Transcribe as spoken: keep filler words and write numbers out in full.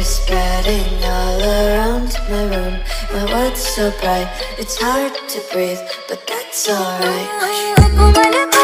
are spreading all around my room. My world's so bright, it's hard to breathe, but that's alright.